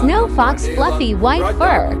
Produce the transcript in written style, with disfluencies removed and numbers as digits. Snow Fox fluffy white fur.